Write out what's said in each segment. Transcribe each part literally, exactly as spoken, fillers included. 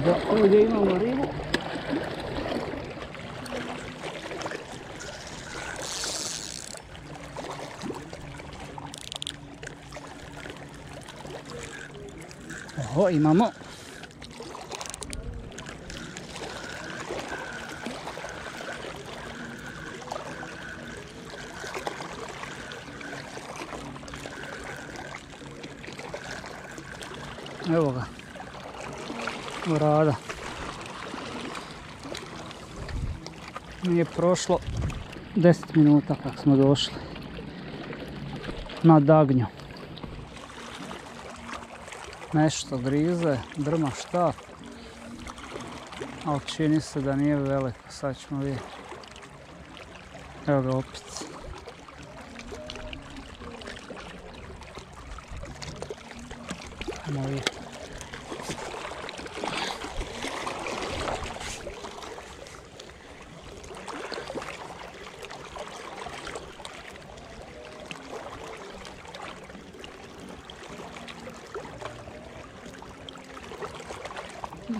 学校で今悪いの。お今もevo ga, brada, nije prošlo deset minuta kako smo došli na dagnju, nešto grize, drma šta, ali čini se da nije veliko, sad ćemo vidjeti, evo ga opet. Moje.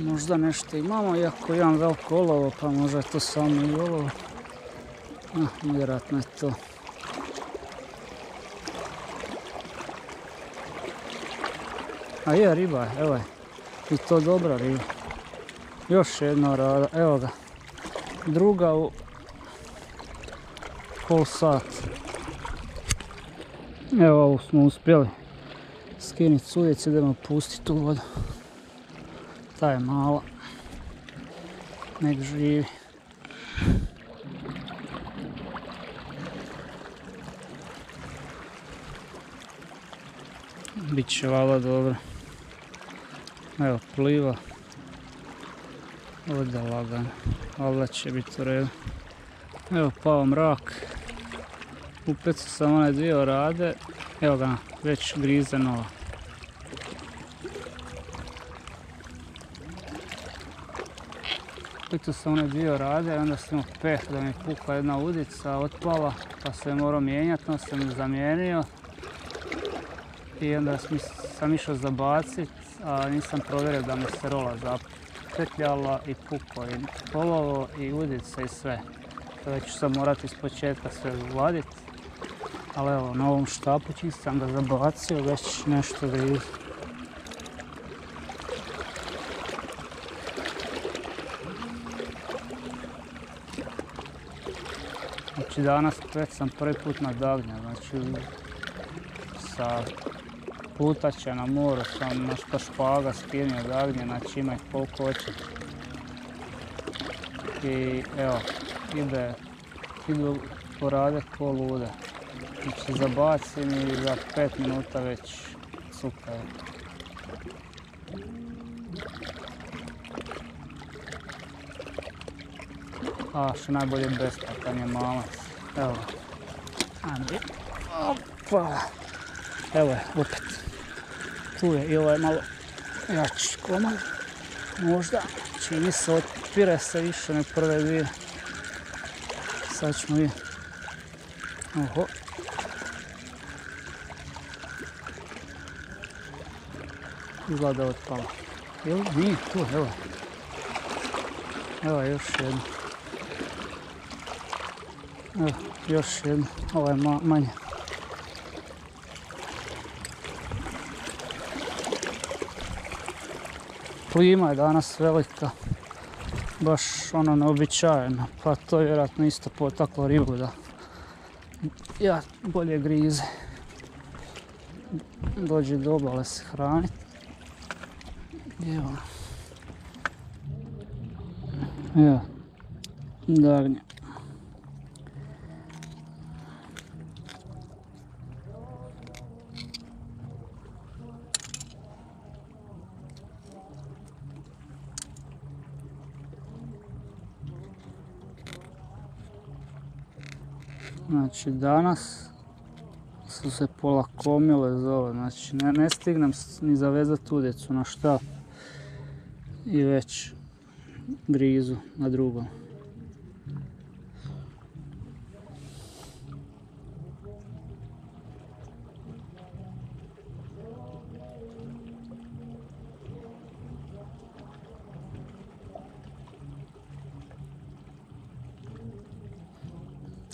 Možda nešto imamo, iako imam veliko olovo, pa možda je to samo i olovo. Ah, vjerojatno je to. A je, riba je, evo je. I to dobra riba. Još jedna rada, evo ga. Druga u pol sat. Evo ovu smo uspjeli skiniti sudjec, idemo pustiti u vodu. Ta je mala. Nek živi. Biće vala dobro. Evo pliva. Voda lagana. Valjda će biti u redu. Evo pao mrak. Upet su sam one dvije orade. Evo ga, već grize nova. Upet su sam one dvije orade. Onda sam imao peh da mi pukla jedna udica. Otpala pa sam je morao mijenjati. Onda sam ju zamijenio. I onda sam išao zabacit, a nisam provjerio da mi se rola zapetljala i pukao i polovo i udica i sve. To već ću sad morati iz početka sve uvadit. Ali evo, na ovom štapu čim sam ga zabacio, već nešto grize. Znači danas već sam prvi put na dagnju, znači sa plutače na moru, sam nešto špaga skinio dagnje, znači ima ih koliko hoće. I evo, ide, idu porade ko lude. Znači zabacim i za pet minuta već super. A što najbolje besplatan je mamac. Evo, ajde, opa! Evo je, opet. Tu je i ovaj malo jači komad. Možda, čini se, otpire se više nek prve dvije. Sad ćemo vidjeti. Oho. Izgleda da je otpala. Evo, nije tu, evo. Evo još jedno. Evo, još jedno. Ovo je manje. Plima je danas velika, baš ono neobičajena, pa to je vjerojatno isto potaklo ribu da ja bolje grize. Dođe do obale se hraniti. Evo. Evo, dagnja. Znači danas su se polakomile za ovo, znači ne, ne stignem ni zavezati udicu na štap i već grizu na drugom.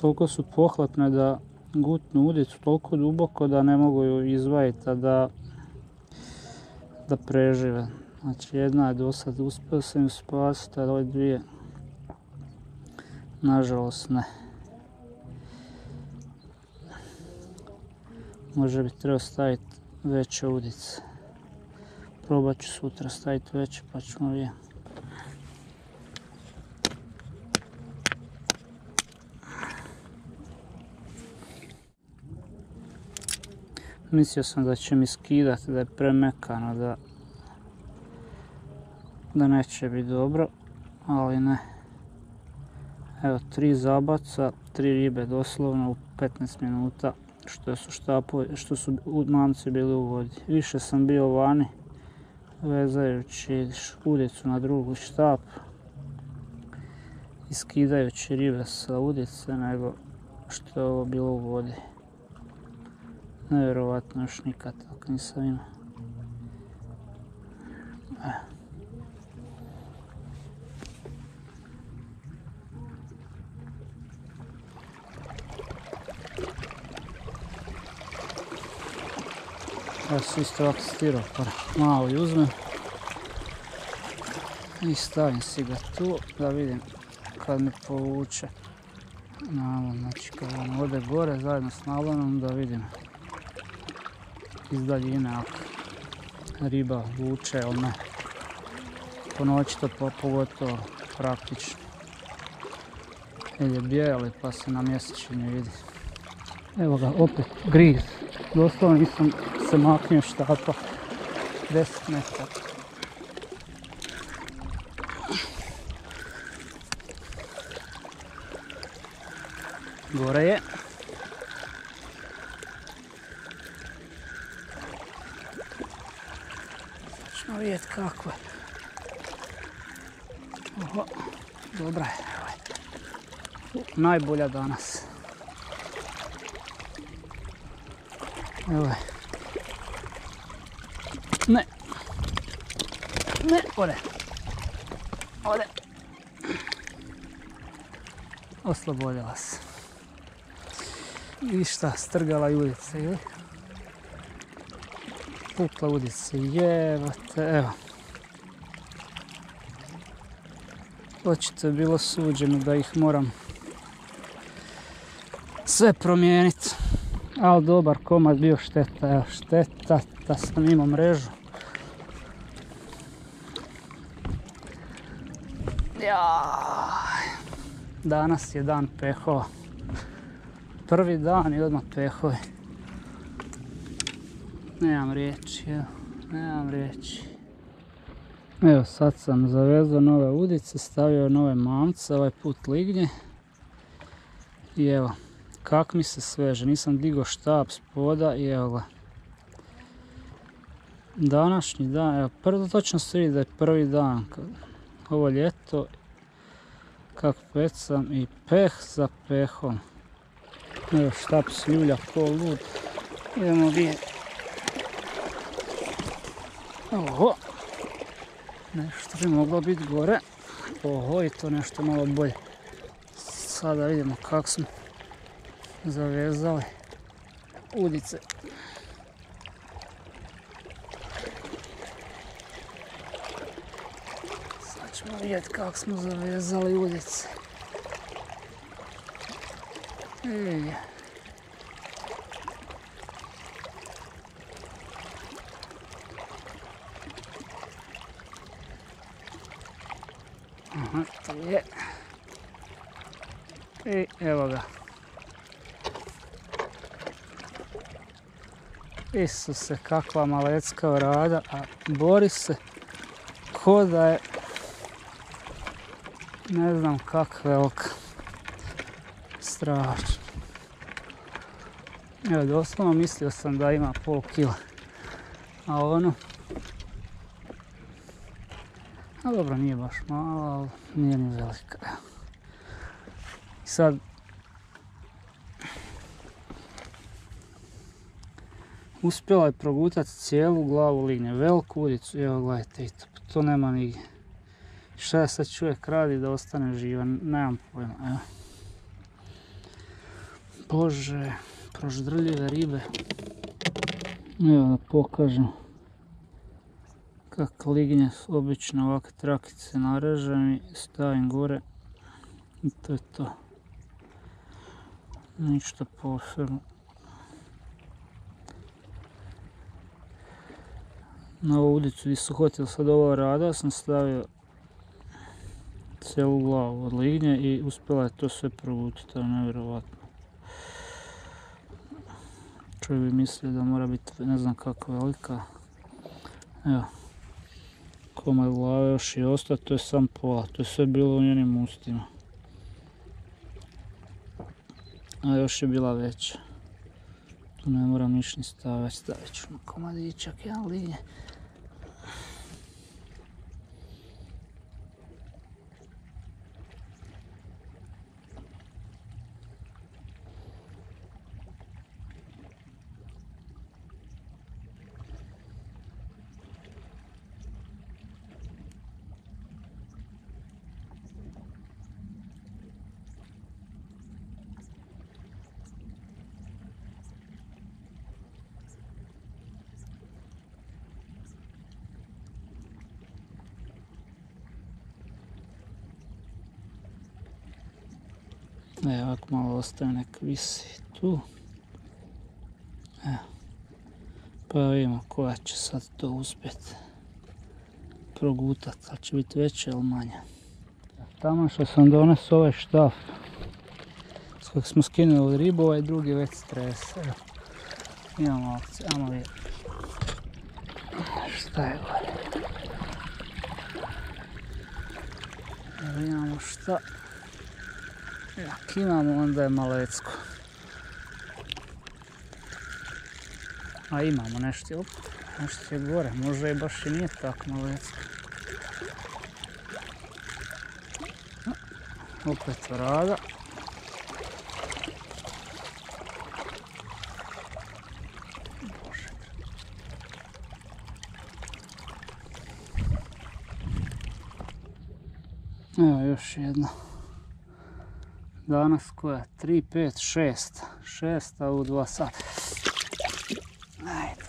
toliko su pohlepne da gutnu udicu toliko duboko da ne mogu ju izvaditi, a da, da prežive. Znači jedna je do sad uspio sam ju spasiti, a ove dvije nažalost ne. Možda bi trebao staviti veće udice. Probat ću sutra staviti veće pa ćemo vidjeti. Mislio sam da će mi skidati, da je premekano, da, da neće biti dobro, ali ne. Evo, tri zabaca, tri ribe doslovno u petnaest minuta, što su, štapo, što su mamci bili u vodi. Više sam bio vani, vezajući udicu na drugu štap i skidajući ribe sa udice, nego što je ovo bilo u vodi. Nevjerovatno, još nikad tako nisam imao. Ja sam isto ovako stiropor malo i uzmem i stavim si ga tu da vidim kad me povuče nalon, znači kad on ode gore zajedno s nalonom da vidim iz daljine ako riba vuče ili ne. Po noći to po, pogotovo praktično. Ili je bijeli pa se na mjesečini vidi. Evo ga opet griz. Doslovno nisam se maknio štapa. deset metara. Gore je. Možemo vidjeti kako je. Oho, dobra je. U, najbolja danas. Evo je. Ne. Ne, ode. Ode. Oslobodila se. I šta, strgala udice, ili? Pukla udice, jebate, evo. Očito je bilo suđeno da ih moram sve promijeniti. Ali dobar komad bio, šteta, evo, šteta da sam imao mrežu. Danas je dan pehova. Prvi dan i odmah pehovi. Nemam riječi, evo, nemam riječi. Evo sad sam zavezao nove udice, stavio nove mamce, ovaj put lignje. I evo, kak mi se sveže, nisam digao štap spoda i evo ga. Današnji dan, evo, prvo točno se vidi da je prvi dan. Ovo ljeto, kak pecam i peh za pehom. Evo štap sljulja ko lud. Idemo vidjeti. Oho, nešto bi moglo biti gore. Oho, i to nešto malo bolje. Sada vidimo kako smo zavezali udice. Sad ćemo vidjeti kako smo zavezali udice. Ej. Aha, to je. I evo ga. Isuse, kakva malecka vrada, a bori se ko da je ne znam kakva velika. Strašno. Evo, doslovno mislio sam da ima pol kila. A ono, a dobro, nije baš malo, ali nije ni velika. I sad uspjela je progutati cijelu glavu lignje, veliku udicu, evo gledajte i to, to nema nigdje. Šta je sad čovjek radi da ostane živan, nemam pojma, evo. Боже, прождрали рибы. Evo da pokažem kako lignje obično ovakve trakice narežem I stavim gore I to je to. Ništa posebno. Na ovu udicu gdje su hoteli sad ova rada sam stavio celu glavu od lignje I uspjela je to sve progutiti, to je nevjerovatno. Čovjek bi mislio da mora biti ne znam kako velika. Evo, komad glave još I ostalo, to je sam pola, to je sve bilo u njenim ustima. A još je bila veća. Tu ne moram ništa ni staviti, stavit ću na komadičak, jedan lignje. Evo ovako malo ostavim nek visi tu. Evo. Pa vidimo koja će sad to uspjeti progutati, ali će biti veća ili manja. Tamo što sam dones ovaj štaf s kojeg smo skinuli ribu, ovaj drugi već strese. Evo. Imamo ovce, ajmo vidjeti. Šta je gore? Evo imamo šta. Ako imamo, onda je malecko. A imamo nešto, op, nešto je gore, možda je baš I nije tako malecko. Opet vrada. Evo još jedna. Danas koja? tri, pet, šest. šesta u dva sata. Ajde.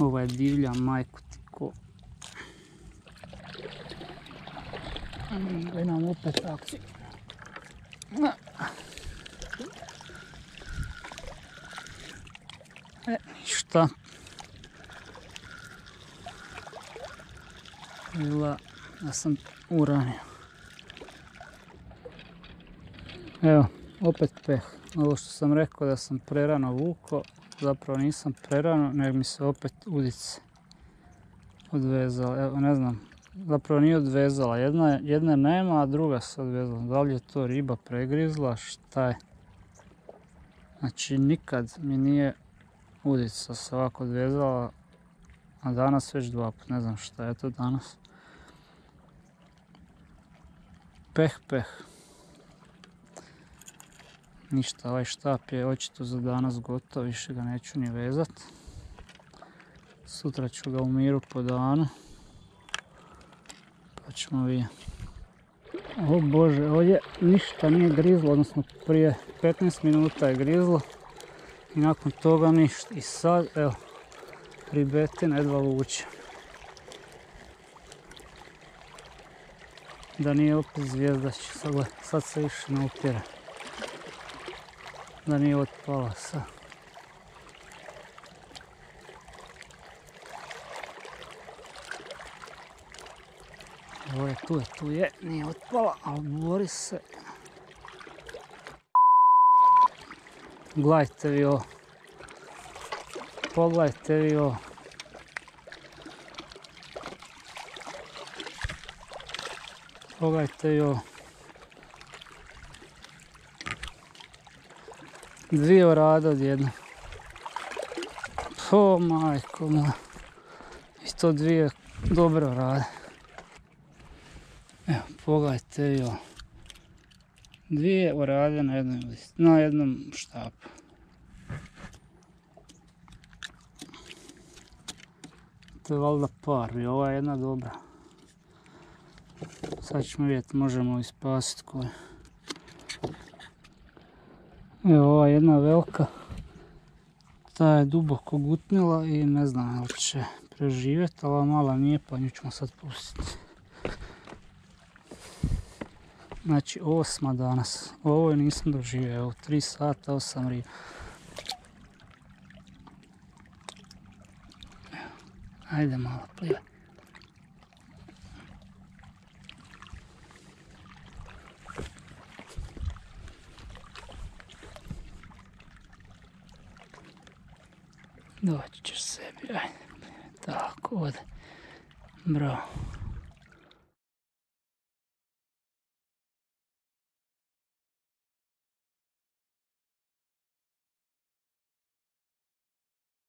Ova je divlja, majku ti ko. Ide nam opet akciju. E, ništa. Bila da sam uranio. Evo, opet peh. Ovo što sam rekao da sam prerano vuko, zapravo nisam prerano, nego mi se opet udice odvezala. Evo, ne znam, zapravo nije odvezala. Jedna, jedna nema, a druga se odvezala. Da li je to riba pregrizla, šta je? Znači, nikad mi nije udica se ovako odvezala, a danas već dva put, ne znam šta je to danas. Peh, peh. Ništa, ovaj štap je očito za danas gotov, više ga neću ni vezat. Sutra ću ga u miru po danu. Pa ćemo vidjeti. O Bože, ovdje ništa nije grizlo, odnosno prije petnaest minuta je grizlo. I nakon toga ništa. I sad, evo, ribetina jedva vuče. Da nije opet zvijezdač, sad se više ne upire. Da nije otpala sad. Ovo je tu je, tu je, nije otpala, ali bori se. Gledajte vi ovo. Pogledajte vi ovo. Pogledajte vi ovo. Dvije orade od jedne. O majko moja. I to dvije dobre orade. Evo, pogledajte vi ovo. Dvije orade na jednom, na jednom štapu. valjda par i ova je jedna dobra. Sad ćemo vidjeti, možemo ispasiti koju. Evo, ova je jedna velika. Ta je duboko gutnila i ne znam jel će preživjeti, ali mala nije, pa nju ćemo sad pustiti. Znači osma danas, ovo je nisam doživio, evo tri sata, osam riba. Ajde malo pliva. Doći ćeš sebi, ajde, tako, ovdje, bravo.